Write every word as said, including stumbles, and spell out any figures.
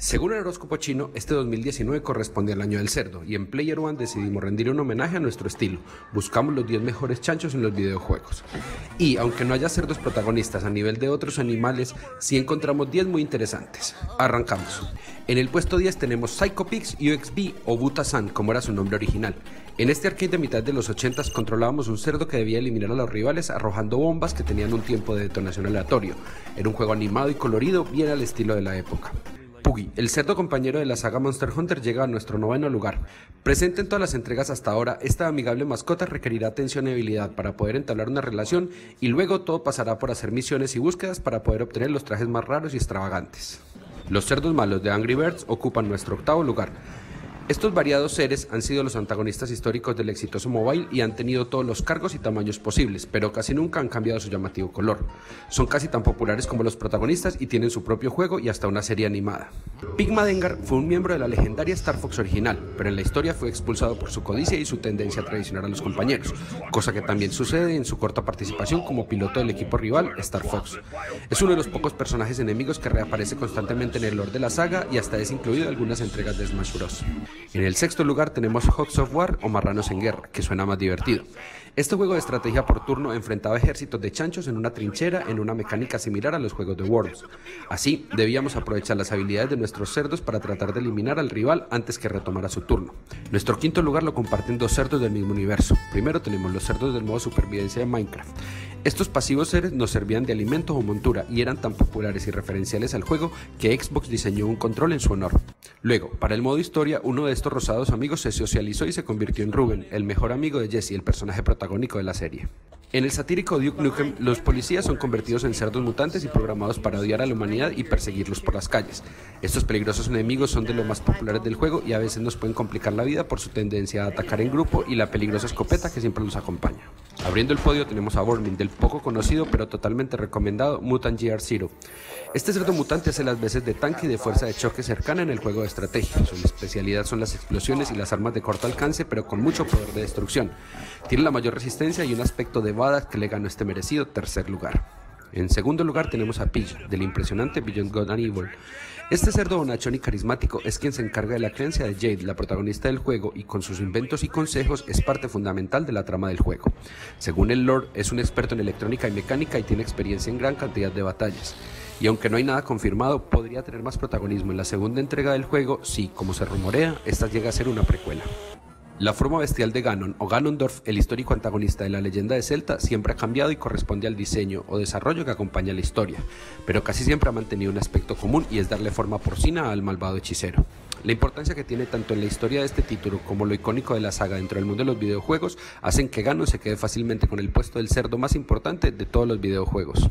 Según el horóscopo chino, este dos mil diecinueve corresponde al año del cerdo y en Player One decidimos rendir un homenaje a nuestro estilo. Buscamos los diez mejores chanchos en los videojuegos. Y aunque no haya cerdos protagonistas a nivel de otros animales, sí encontramos diez muy interesantes. Arrancamos. En el puesto diez tenemos Psychopix, U X B o Butasan, como era su nombre original. En este arcade de mitad de los ochentas controlábamos un cerdo que debía eliminar a los rivales arrojando bombas que tenían un tiempo de detonación aleatorio. Era un juego animado y colorido, bien al estilo de la época. Puggy, el cerdo compañero de la saga Monster Hunter, llega a nuestro noveno lugar. Presente en todas las entregas hasta ahora, esta amigable mascota requerirá atención y habilidad para poder entablar una relación y luego todo pasará por hacer misiones y búsquedas para poder obtener los trajes más raros y extravagantes. Los cerdos malos de Angry Birds ocupan nuestro octavo lugar. Estos variados seres han sido los antagonistas históricos del exitoso mobile y han tenido todos los cargos y tamaños posibles, pero casi nunca han cambiado su llamativo color. Son casi tan populares como los protagonistas y tienen su propio juego y hasta una serie animada. Pigma Dengar fue un miembro de la legendaria Star Fox original, pero en la historia fue expulsado por su codicia y su tendencia a traicionar a los compañeros, cosa que también sucede en su corta participación como piloto del equipo rival Star Fox. Es uno de los pocos personajes enemigos que reaparece constantemente en el lore de la saga y hasta es incluido en algunas entregas de Smash Bros. En el sexto lugar tenemos Hogs of War o Marranos en Guerra, que suena más divertido. Este juego de estrategia por turno enfrentaba ejércitos de chanchos en una trinchera en una mecánica similar a los juegos de Worms. Así, debíamos aprovechar las habilidades de nuestros cerdos para tratar de eliminar al rival antes que retomara su turno. Nuestro quinto lugar lo comparten dos cerdos del mismo universo. Primero tenemos los cerdos del modo supervivencia de Minecraft. Estos pasivos seres nos servían de alimentos o montura y eran tan populares y referenciales al juego que Xbox diseñó un control en su honor. Luego, para el modo historia, uno de estos rosados amigos se socializó y se convirtió en Ruben, el mejor amigo de Jesse, el personaje protagónico de la serie. En el satírico Duke Nukem, los policías son convertidos en cerdos mutantes y programados para odiar a la humanidad y perseguirlos por las calles. Estos peligrosos enemigos son de los más populares del juego y a veces nos pueden complicar la vida por su tendencia a atacar en grupo y la peligrosa escopeta que siempre nos acompaña. Abriendo el podio tenemos a Bormin, del poco conocido pero totalmente recomendado Mutant G R cero. Este cerdo mutante hace las veces de tanque y de fuerza de choque cercana en el juego de estrategia. Su especialidad son las explosiones y las armas de corto alcance pero con mucho poder de destrucción. Tiene la mayor resistencia y un aspecto de que le ganó este merecido tercer lugar. En segundo lugar tenemos a Pidge, del impresionante Beyond God and Evil. Este cerdo bonachón y carismático es quien se encarga de la creencia de Jade, la protagonista del juego, y con sus inventos y consejos es parte fundamental de la trama del juego. Según el lore, es un experto en electrónica y mecánica y tiene experiencia en gran cantidad de batallas. Y aunque no hay nada confirmado, podría tener más protagonismo en la segunda entrega del juego si, como se rumorea, esta llega a ser una precuela. La forma bestial de Ganon o Ganondorf, el histórico antagonista de la leyenda de Zelda, siempre ha cambiado y corresponde al diseño o desarrollo que acompaña la historia, pero casi siempre ha mantenido un aspecto común y es darle forma porcina al malvado hechicero. La importancia que tiene tanto en la historia de este título como lo icónico de la saga dentro del mundo de los videojuegos hacen que Ganon se quede fácilmente con el puesto del cerdo más importante de todos los videojuegos.